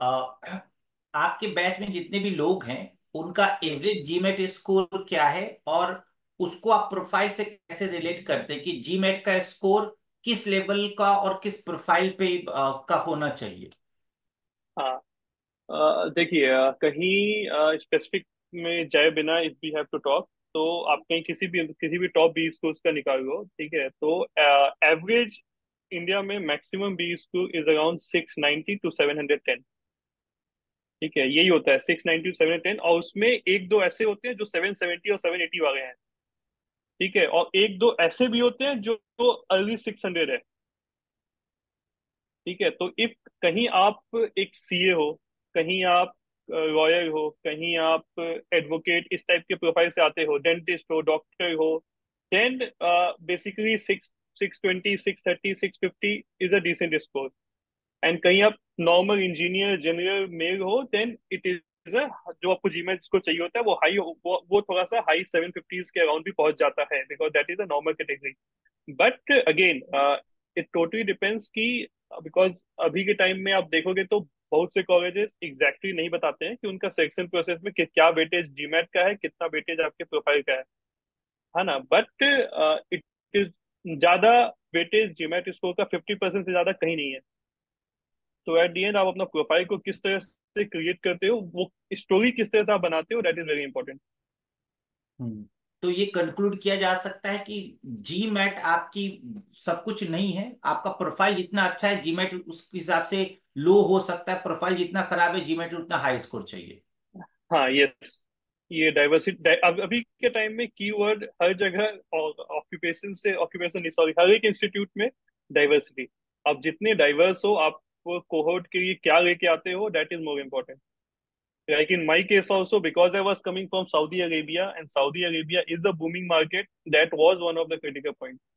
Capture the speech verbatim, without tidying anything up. अ, आपके बैच में जितने भी लोग हैं उनका एवरेज जीमेट स्कोर क्या है, और उसको आप प्रोफाइल से कैसे रिलेट करते हैं कि जीमेट का स्कोर किस लेवल का और किस प्रोफाइल पे आ, का होना चाहिए? हाँ, देखिए कहीं स्पेसिफिक में जाए बिना, if we have to talk, तो आप कहीं किसी भी किसी भी टॉप बी स्कूल्स का निकाल हो, ठीक है, तो एवरेज इंडिया में maximum B school is around six ninety to seven hundred ten, ठीक है, यही होता है six ninety to seven hundred ten, और उसमें एक दो ऐसे होते हैं जो सेवन सेवेंटी और सेवन एटी वाले हैं, ठीक है, और एक दो ऐसे भी होते हैं जो अर्ली सिक्स हंड्रेड है, ठीक है। तो इफ कहीं आप एक सीए हो, कहीं आप लॉयर हो, कहीं आप एडवोकेट इस टाइप के प्रोफाइल से आते हो, डेंटिस्ट हो, डॉक्टर हो, then basically six six twenty six thirty six fifty is a decent score. And कहीं आप नॉर्मल इंजीनियर जनरल मेल हो, देन इट इज जो आपको जीमेट स्कोर चाहिए होता है वो हाई, वो, वो थोड़ा सा हाई सेवन फिफ्टीज के अराउंड भी पहुंच जाता है, because that is a normal category. But again it totally depends की, बिकॉज अभी के टाइम में आप देखोगे तो बहुत से कॉलेजेस एग्जैक्टली नहीं बताते हैं कि उनका सिलेक्शन प्रोसेस में क्या वेटेज जीमेट का है, कितना वेटेज आपके प्रोफाइल का है, है ना। बट इट इज ज्यादा वेटेज जीमेट स्कोर का फिफ्टी परसेंट से ज्यादा कहीं नहीं है। तो एट दी एंड आप अपना प्रोफाइल को किस तरह से क्रिएट करते हो, वो स्टोरी किस तरह से आप बनाते हो, दैट इज वेरी इंपॉर्टेंट। तो ये कंक्लूड किया जा सकता है कि जीमेट आपकी सब कुछ नहीं है, आपका प्रोफाइल जितना अच्छा है जीमेट उस हिसाब से लो हो सकता है, प्रोफाइल जितना खराब है जीमेट उतना हाई स्कोर चाहिए। हाँ, ये ये डाइवर्सिटी अभी के टाइम में कीवर्ड हर जगह, ऑक्यूपेशन से ऑक्यूपेशन सॉरी हर एक इंस्टीट्यूट में डाइवर्सिटी, आप जितने डाइवर्स हो आप कोहोर्ट के लिए क्या लेके आते हो, that is more important. Like in my case also, because I was coming from Saudi Arabia, and Saudi Arabia is a booming market, that was one of the critical points.